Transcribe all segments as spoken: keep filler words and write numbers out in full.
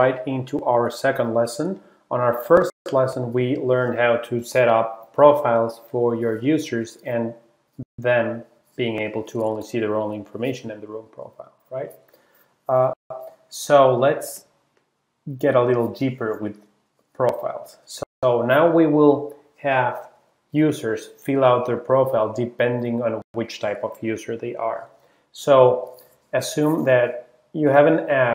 right into our second lesson. On our first lesson, we learned how to set up profiles for your users and them being able to only see their own information in their own profile, right? Uh, so let's get a little deeper with profiles. So, so now we will have users fill out their profile depending on which type of user they are. So assume that you have an app.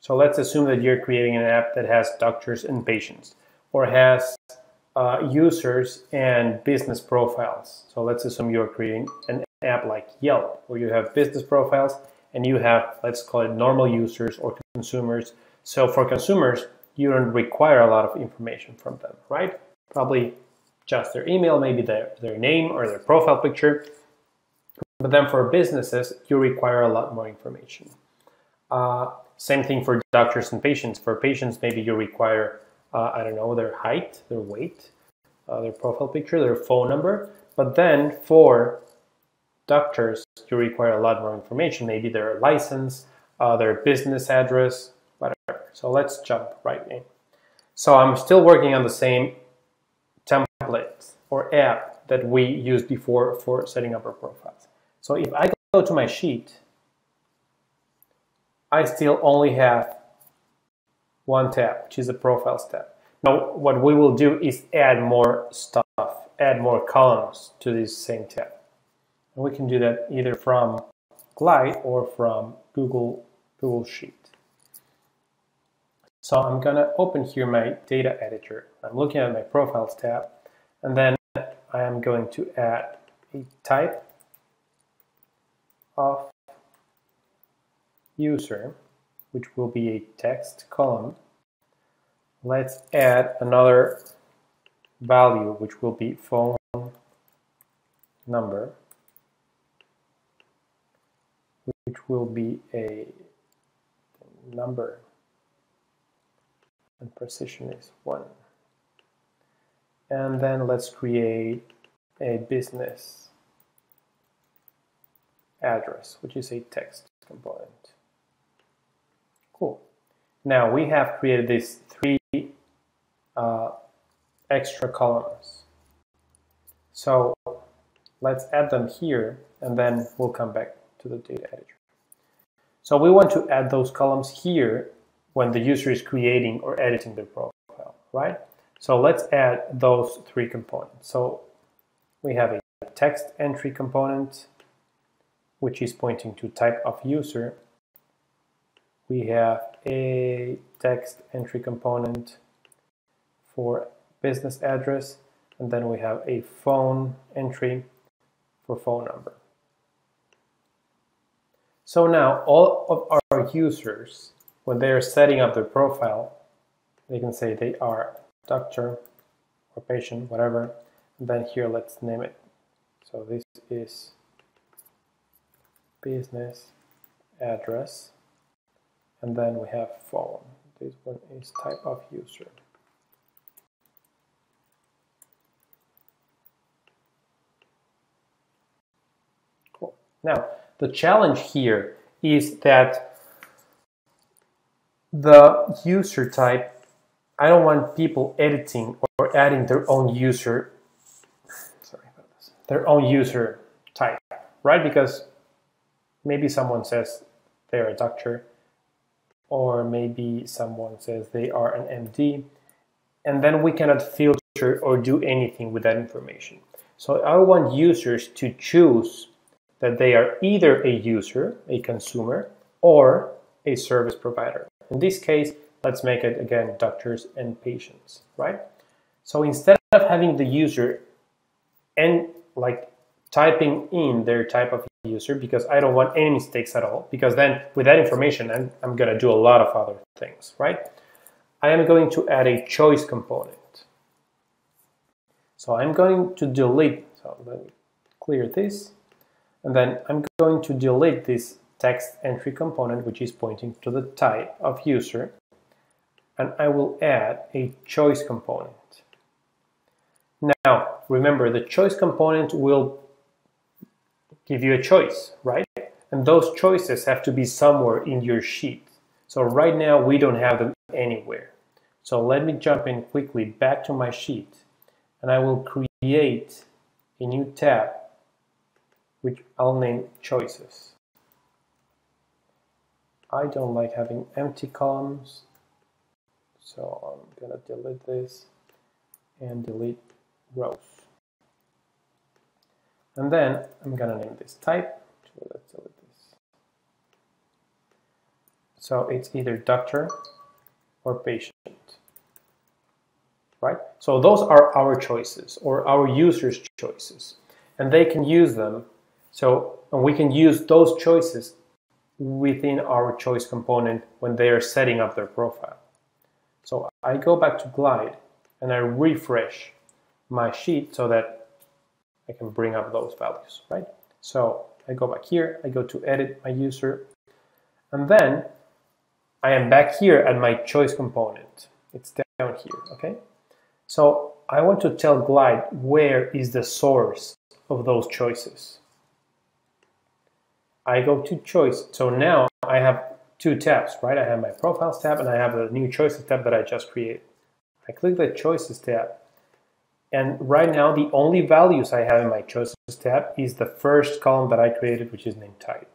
So let's assume that you're creating an app that has doctors and patients, or has uh, users and business profiles. So let's assume you're creating an app like Yelp, where you have business profiles and you have, let's call it, normal users or consumers. So for consumers, you don't require a lot of information from them, right? Probably just their email, maybe their, their name or their profile picture. But then for businesses, you require a lot more information. Uh, same thing for doctors and patients. For patients, maybe you require, uh, I don't know, their height, their weight, uh, their profile picture, their phone number. But then for doctors, you require a lot more information. Maybe their license, uh, their business address, whatever. So let's jump right in. So I'm still working on the same template or app that we used before for setting up our profiles. So if I go to my sheet, I still only have one tab, which is the profiles tab. Now, what we will do is add more stuff, add more columns to this same tab. And we can do that either from Glide or from Google, Google Sheet. So I'm gonna open here my data editor. I'm looking at my profiles tab, and then I am going to add a type of user, which will be a text column. Let's add another value, which will be phone number, which will be a number, and precision is one. And then let's create a business address, which is a text component. Cool. Now we have created these three uh, extra columns. So let's add them here, and then we'll come back to the data editor. So we want to add those columns here when the user is creating or editing their profile, right? So let's add those three components. So we have a text entry component, which is pointing to type of user. We have a text entry component for business address, and then we have a phone entry for phone number. So now all of our users, when they're setting up their profile, they can say they are doctor or patient, whatever. And then here, let's name it. So this is business address, and then we have phone. This one is type of user. Cool. Now, the challenge here is that the user type, I don't want people editing or adding their own user, sorry about this, their own user type, right? Because maybe someone says they're a doctor, or maybe someone says they are an M D, and then we cannot filter or do anything with that information. So I want users to choose that they are either a user, a consumer, or a service provider. In this case, let's make it again doctors and patients, right? So instead of having the user and like typing in their type of user, because I don't want any mistakes at all, because then with that information, I'm, I'm going to do a lot of other things, right? I am going to add a choice component. So I'm going to delete, so let me clear this, and then I'm going to delete this text entry component, which is pointing to the type of user, and I will add a choice component. Now, remember, the choice component will give you a choice, right? And those choices have to be somewhere in your sheet. So right now we don't have them anywhere. So let me jump in quickly back to my sheet, and I will create a new tab which I'll name choices. I don't like having empty columns, so I'm gonna delete this and delete rows. And then I'm gonna name this type. Actually, let's delete this. So it's either doctor or patient, right? So those are our choices, or our users' choices, and they can use them. So and we can use those choices within our choice component when they are setting up their profile. So I go back to Glide and I refresh my sheet so that I can bring up those values, right? So I go back here, I go to edit my user, and then I am back here at my choice component. It's down here, okay? So I want to tell Glide where is the source of those choices. I go to choice. So now I have two tabs, right? I have my profiles tab and I have a new choices tab that I just created. I click the choices tab, and right now the only values I have in my choices tab is the first column that I created, which is named type.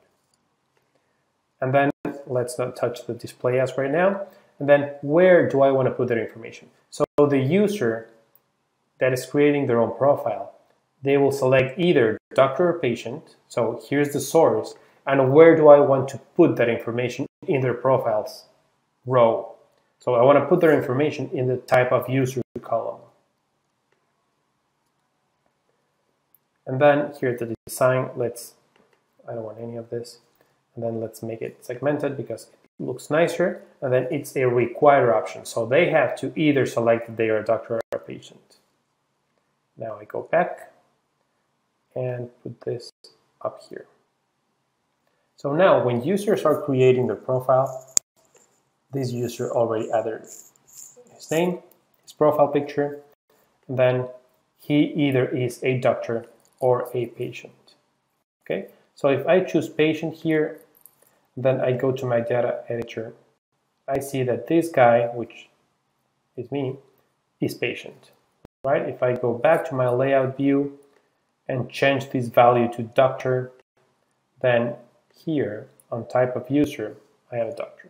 And then let's not touch the display as right now. And then where do I want to put that information? So the user that is creating their own profile, they will select either doctor or patient. So here's the source, and where do I want to put that information in their profiles row? So I want to put their information in the type of user column. And then here at the design, let's, I don't want any of this. And then let's make it segmented because it looks nicer. And then it's a require option. So they have to either select that they are a doctor or a patient. Now I go back and put this up here. So now when users are creating their profile, this user already added his name, his profile picture, and then he either is a doctor or a patient. Okay, so if I choose patient here, then I go to my data editor, I see that this guy, which is me, is patient, right? If I go back to my layout view and change this value to doctor, then here on type of user, I have a doctor.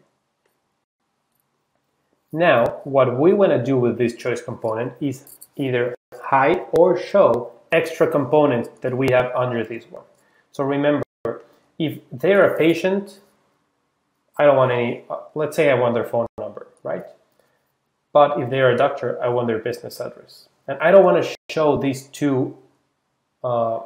Now, what we want to do with this choice component is either hide or show extra components that we have under this one. So remember, if they're a patient, I don't want any, let's say I want their phone number, right? But if they're a doctor, I want their business address. And I don't want to show these two uh,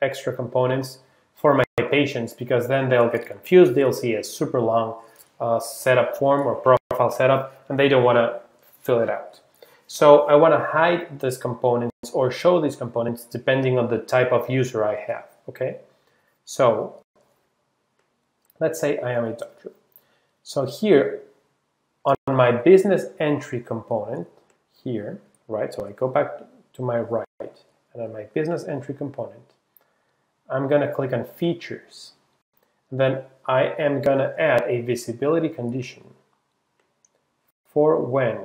extra components for my patients, because then they'll get confused, they'll see a super long uh, setup form or profile setup, and they don't want to fill it out. So I want to hide these components or show these components depending on the type of user I have, okay? So let's say I am a doctor. So here on my business entry component here, right? So I go back to my right and on my business entry component, I'm going to click on features. Then I am going to add a visibility condition for when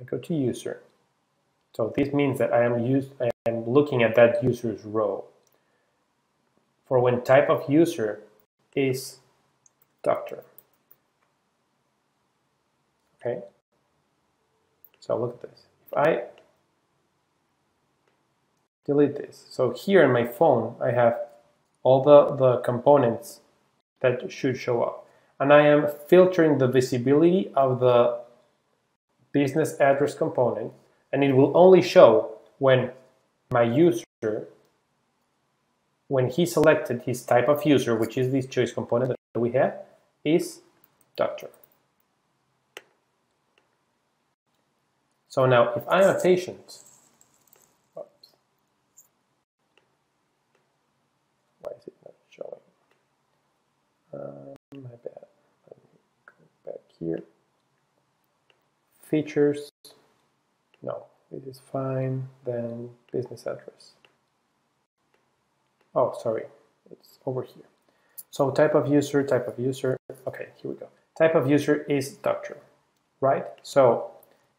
I go to user. So this means that I am used, I am looking at that user's row. For when type of user is doctor. Okay. So look at this. If I delete this. So here in my phone, I have all the, the components that should show up. And I am filtering the visibility of the business address component, and it will only show when my user, when he selected his type of user, which is this choice component that we have, is doctor. So now if I'm a patient, Um, my bad. Let me go back here. Features. No, this is fine. Then business address. Oh, sorry. It's over here. So type of user, type of user. Okay, here we go. Type of user is doctor, right? So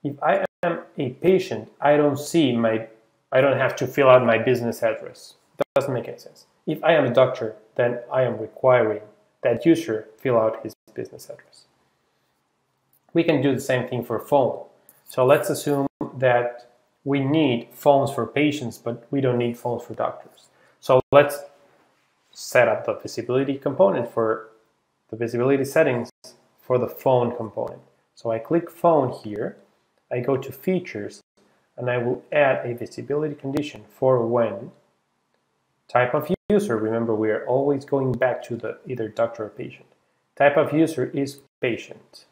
if I am a patient, I don't see my, I don't have to fill out my business address. That doesn't make any sense. If I am a doctor, then I am requiring that user fill out his business address. We can do the same thing for phone. So let's assume that we need phones for patients, but we don't need phones for doctors. So let's set up the visibility component for the visibility settings for the phone component. So I click phone here, I go to features, and I will add a visibility condition for when type of user. Remember, we are always going back to the either doctor or patient. Type of user is patient.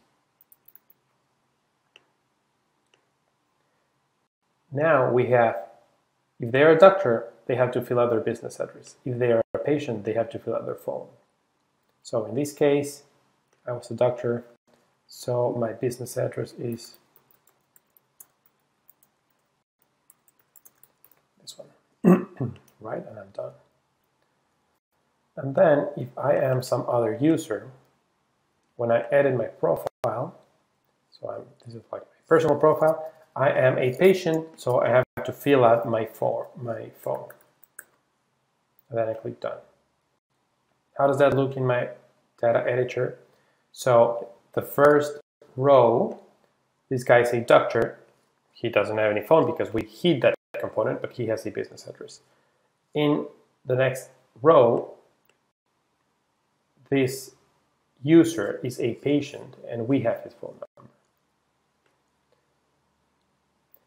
Now we have, if they are a doctor, they have to fill out their business address. If they are a patient, they have to fill out their phone. So in this case, I was a doctor, so my business address is this one, right? And I'm done. And then if I am some other user, when I edit my profile, so I'm, this is like my personal profile, I am a patient, so I have to fill out my form, my phone. And then I click done. How does that look in my data editor? So the first row, this guy is a doctor. He doesn't have any phone because we hid that component, but he has a business address. In the next row, this user is a patient and we have his phone number.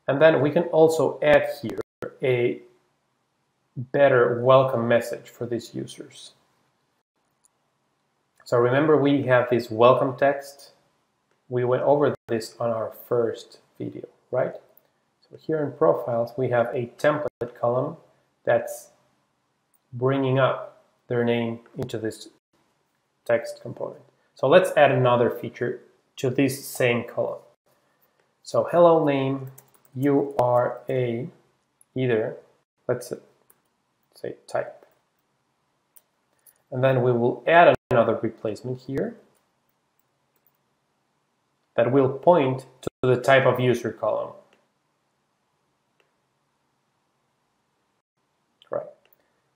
And then we can also add here a better welcome message for these users. So remember, we have this welcome text. We went over this on our first video, right? So here in profiles, we have a template column that's bringing up their name into this text component. So let's add another feature to this same column. So hello name. You are a either, let's say type. And then we will add another replacement here that will point to the type of user column. Right.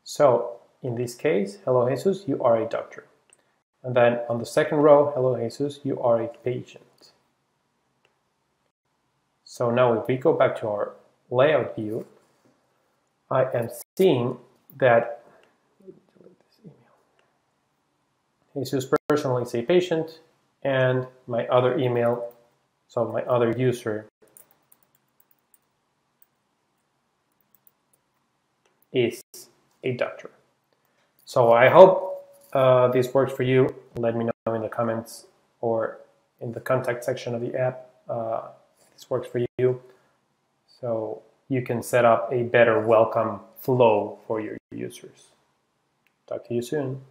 So in this case, hello Jesus, you are a doctor. And then on the second row, hello Jesus, you are a patient. So now if we go back to our layout view, I am seeing that Jesus personally is a patient and my other email, so my other user is a doctor. So I hope uh, this works for you. Let me know in the comments or in the contact section of the app. Uh, This works for you, so you can set up a better welcome flow for your users. Talk to you soon.